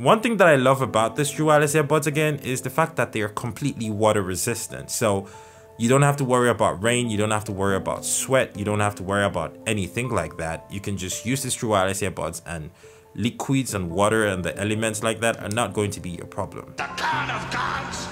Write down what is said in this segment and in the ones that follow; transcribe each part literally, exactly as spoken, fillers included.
One thing that I love about this Dualis earbuds again is the fact that they are completely water resistant. So you don't have to worry about rain, you don't have to worry about sweat, you don't have to worry about anything like that. You can just use this Dualis earbuds, and liquids and water and the elements like that are not going to be a problem. The God of Gods!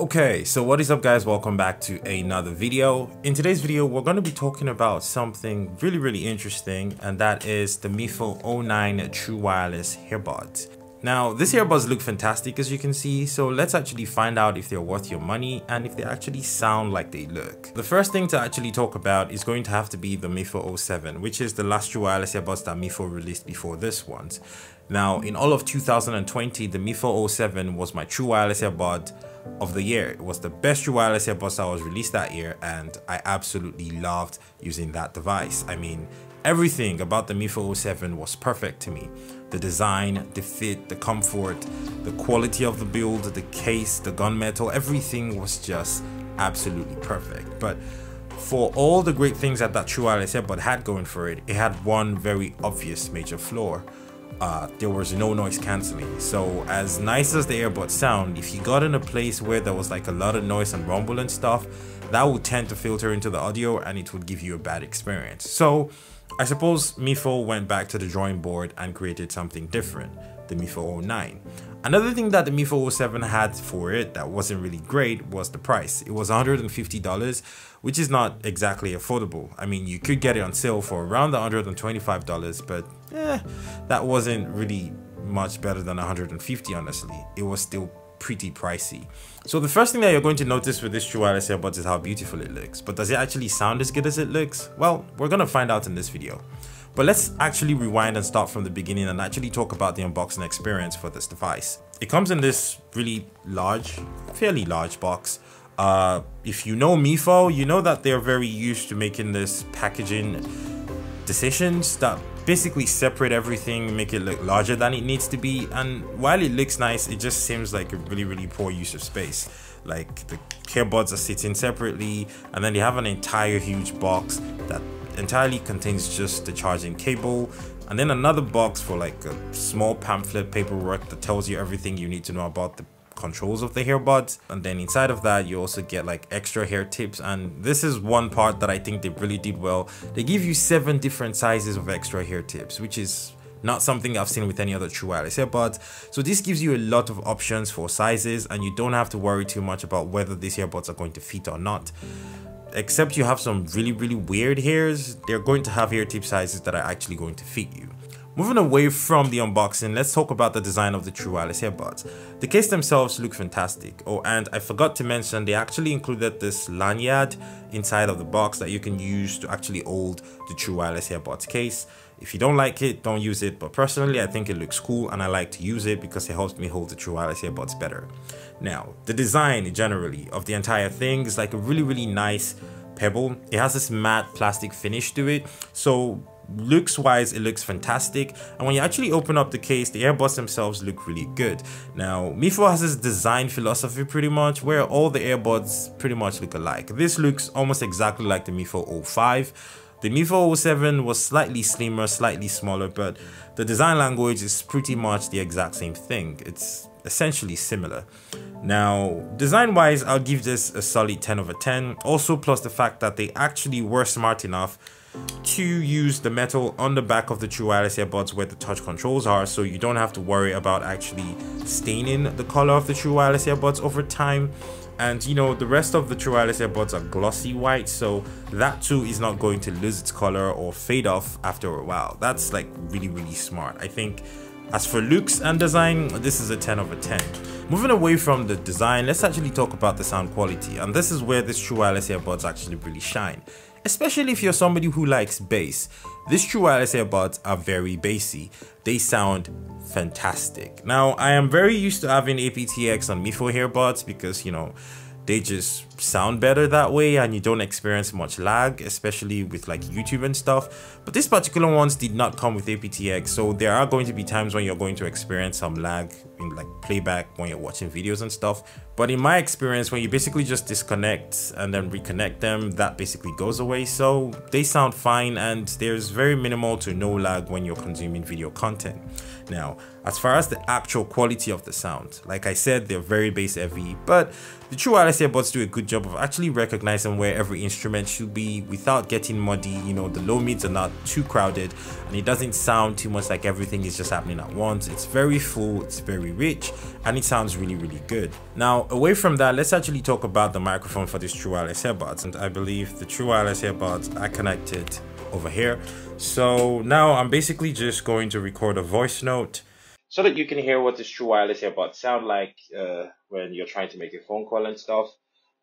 Okay, so what is up guys, welcome back to another video. In today's video, we're going to be talking about something really, really interesting, and that is the Mifo O nine True Wireless Earbuds. Now, these earbuds look fantastic as you can see, so let's actually find out if they're worth your money and if they actually sound like they look. The first thing to actually talk about is going to have to be the Mifo O seven, which is the last true wireless earbuds that Mifo released before this one. Now, in all of two thousand twenty, the Mifo O seven was my true wireless earbud of the year. It was the best true wireless earbuds that was released that year, and I absolutely loved using that device. I mean, everything about the Mifo O seven was perfect to me. The design, the fit, the comfort, the quality of the build, the case, the gunmetal, everything was just absolutely perfect. But for all the great things that that true wireless earbud had going for it, it had one very obvious major flaw. Uh, there was no noise cancelling. So as nice as the earbuds sound, if you got in a place where there was like a lot of noise and rumble and stuff, that would tend to filter into the audio and it would give you a bad experience. So I suppose Mifo went back to the drawing board and created something different, the Mifo O nine. Another thing that the Mifo O seven had for it that wasn't really great was the price. It was one hundred fifty dollars, which is not exactly affordable. I mean, you could get it on sale for around one hundred twenty-five dollars, but eh, that wasn't really much better than one hundred fifty dollars, honestly. It was still pretty pricey. So the first thing that you're going to notice with this true wireless earbuds is how beautiful it looks. But does it actually sound as good as it looks? Well, we're gonna find out in this video. But let's actually rewind and start from the beginning and actually talk about the unboxing experience for this device. It comes in this really large, fairly large box. Uh, if you know Mifo, you know that they're very used to making this packaging decisions that basically separate everything, make it look larger than it needs to be, and while it looks nice, it just seems like a really really poor use of space. Like the earbuds are sitting separately, and then they have an entire huge box that entirely contains just the charging cable, and then another box for like a small pamphlet paperwork that tells you everything you need to know about the controls of the earbuds. And then inside of that you also get like extra hair tips, and this is one part that I think they really did well. They give you seven different sizes of extra hair tips, which is not something I've seen with any other true wireless earbuds. So this gives you a lot of options for sizes, and you don't have to worry too much about whether these earbuds are going to fit or not, except you have some really really weird hairs. They're going to have hair tip sizes that are actually going to fit you. Moving away from the unboxing, let's talk about the design of the true wireless earbuds. The case themselves look fantastic. Oh, and I forgot to mention, they actually included this lanyard inside of the box that you can use to actually hold the true wireless earbuds case. If you don't like it, don't use it, but personally I think it looks cool and I like to use it because it helps me hold the true wireless earbuds better. Now, the design generally of the entire thing is like a really really nice pebble. It has this matte plastic finish to it, so looks wise it looks fantastic, and when you actually open up the case, the earbuds themselves look really good. Now, Mifo has this design philosophy pretty much where all the earbuds pretty much look alike. This looks almost exactly like the Mifo O five. The Mifo O seven was slightly slimmer, slightly smaller, but the design language is pretty much the exact same thing. It's essentially similar. Now, design wise I'll give this a solid ten over ten, also plus the fact that they actually were smart enough to use the metal on the back of the true wireless earbuds where the touch controls are, so you don't have to worry about actually staining the color of the true wireless earbuds over time. And you know, the rest of the true wireless earbuds are glossy white, so that too is not going to lose its color or fade off after a while. That's like really really smart. I think as for looks and design, this is a ten over ten. Moving away from the design, let's actually talk about the sound quality, and this is where this true wireless earbuds actually really shine. Especially if you're somebody who likes bass, these true wireless earbuds are very bassy. They sound fantastic. Now, I am very used to having aptX on Mifo earbuds because, you know, they just sound better that way and you don't experience much lag, especially with like YouTube and stuff. But these particular ones did not come with aptX, so there are going to be times when you're going to experience some lag in like playback when you're watching videos and stuff. But in my experience, when you basically just disconnect and then reconnect them, that basically goes away. So they sound fine and there's very minimal to no lag when you're consuming video content. Now, as far as the actual quality of the sound, like I said, they're very bass heavy, but the true wireless earbuds do a good job of actually recognizing where every instrument should be without getting muddy. You know, the low mids are not too crowded and it doesn't sound too much like everything is just happening at once. It's very full, it's very rich, and it sounds really, really good. Now, away from that, let's actually talk about the microphone for these true wireless earbuds. And I believe the true wireless earbuds are connected over here. So now I'm basically just going to record a voice note so that you can hear what these true wireless earbuds sound like uh, when you're trying to make a phone call and stuff.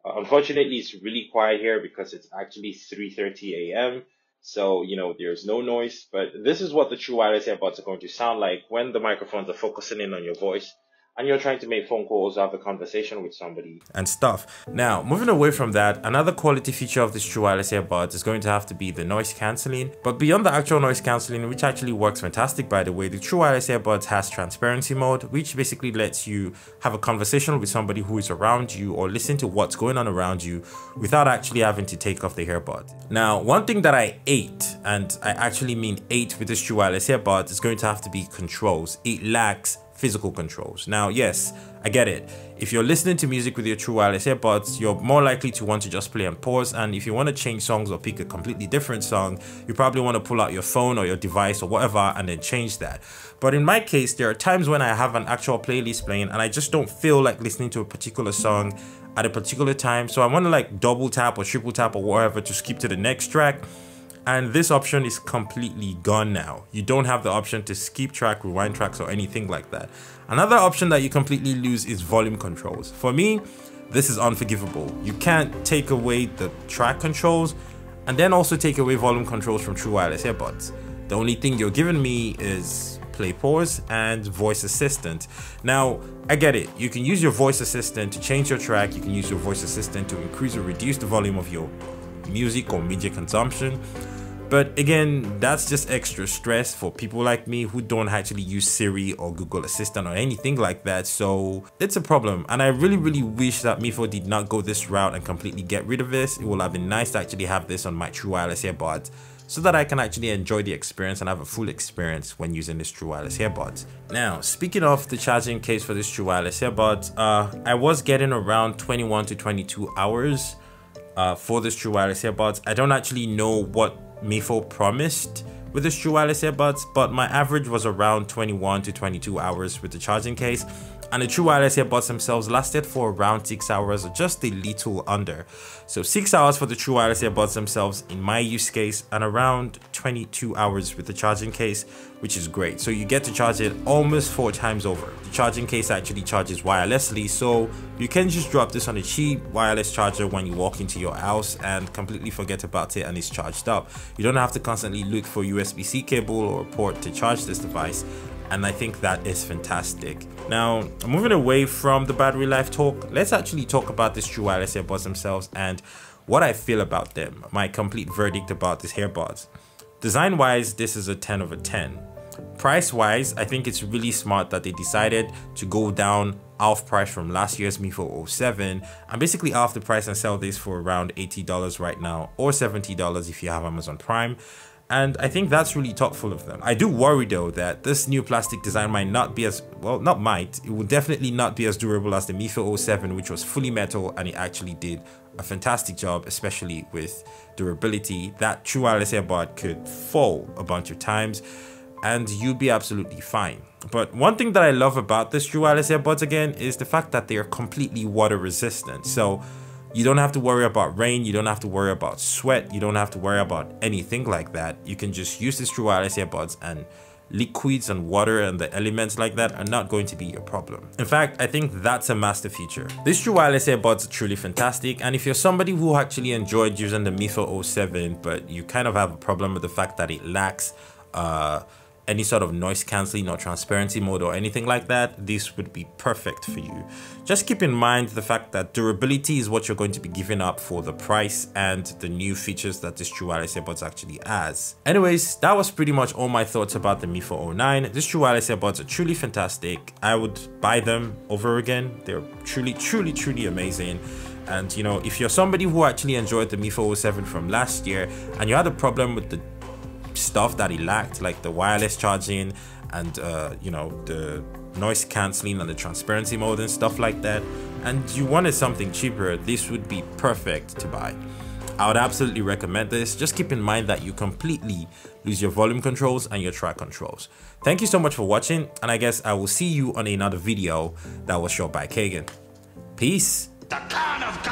Uh, unfortunately, it's really quiet here because it's actually three thirty A M So, you know, there's no noise, but this is what the true wireless earbuds are going to sound like when the microphones are focusing in on your voice and you're trying to make phone calls or have a conversation with somebody and stuff. Now, moving away from that, another quality feature of this true wireless earbuds is going to have to be the noise cancelling. But beyond the actual noise cancelling, which actually works fantastic, by the way, the true wireless earbuds has transparency mode, which basically lets you have a conversation with somebody who is around you or listen to what's going on around you without actually having to take off the earbud. Now, one thing that I ate, and I actually mean ate with this true wireless earbuds, is going to have to be controls. It lacks physical controls. Now, yes, I get it. If you're listening to music with your true wireless earbuds, you're more likely to want to just play and pause. And if you want to change songs or pick a completely different song, you probably want to pull out your phone or your device or whatever and then change that. But in my case, there are times when I have an actual playlist playing and I just don't feel like listening to a particular song at a particular time. So I want to like double tap or triple tap or whatever to skip to the next track. And this option is completely gone now. You don't have the option to skip track, rewind tracks, or anything like that. Another option that you completely lose is volume controls. For me, this is unforgivable. You can't take away the track controls and then also take away volume controls from true wireless earbuds. The only thing you're giving me is play pause and voice assistant. Now, I get it. You can use your voice assistant to change your track. You can use your voice assistant to increase or reduce the volume of your music or media consumption. But again, that's just extra stress for people like me who don't actually use Siri or Google Assistant or anything like that. So it's a problem. And I really, really wish that Mifo did not go this route and completely get rid of this. It would have been nice to actually have this on my true wireless earbuds so that I can actually enjoy the experience and have a full experience when using this true wireless earbuds. Now, speaking of the charging case for this true wireless earbuds, uh, I was getting around twenty-one to twenty-two hours uh, for this true wireless earbuds. I don't actually know what Mifo promised with the true wireless earbuds, but my average was around twenty-one to twenty-two hours with the charging case, and the true wireless earbuds themselves lasted for around six hours or just a little under. So six hours for the true wireless earbuds themselves in my use case, and around twenty-two hours with the charging case, which is great. So you get to charge it almost four times over. The charging case actually charges wirelessly, so you can just drop this on a cheap wireless charger when you walk into your house and completely forget about it and it's charged up. You don't have to constantly look for U S B C cable or port to charge this device, and I think that is fantastic. Now, moving away from the battery life talk, let's actually talk about these true wireless earbuds themselves and what I feel about them, my complete verdict about these earbuds. Design-wise, this is a ten over ten. Price-wise, I think it's really smart that they decided to go down half price from last year's Mifo oh seven and basically half the price and sell this for around eighty dollars right now, or seventy dollars if you have Amazon Prime. And I think that's really thoughtful of them. I do worry though that this new plastic design might not be as, well, not might, it will definitely not be as durable as the Mifo oh seven, which was fully metal and it actually did a fantastic job, especially with durability. That true wireless earbud could fall a bunch of times and you'll be absolutely fine. But one thing that I love about this true wireless earbuds again is the fact that they are completely water resistant. So you don't have to worry about rain, you don't have to worry about sweat, you don't have to worry about anything like that. You can just use these true wireless earbuds and liquids and water and the elements like that are not going to be your problem. In fact, I think that's a master feature. These true wireless earbuds are truly fantastic, and if you're somebody who actually enjoyed using the Mifo oh seven but you kind of have a problem with the fact that it lacks uh, any sort of noise cancelling or transparency mode or anything like that, this would be perfect for you. Just keep in mind the fact that durability is what you're going to be giving up for the price and the new features that this True Wireless Earbuds actually has. Anyways, that was pretty much all my thoughts about the Mifo O nine. These True Wireless Earbuds are truly fantastic. I would buy them over again. They're truly, truly, truly amazing. And you know, if you're somebody who actually enjoyed the Mifo O seven from last year and you had a problem with the stuff that it lacked, like the wireless charging and uh, you know, the noise cancelling and the transparency mode and stuff like that, and you wanted something cheaper, this would be perfect to buy. I would absolutely recommend this. Just keep in mind that you completely lose your volume controls and your track controls. Thank you so much for watching, and I guess I will see you on another video that was shot by Kagan. Peace. The kind of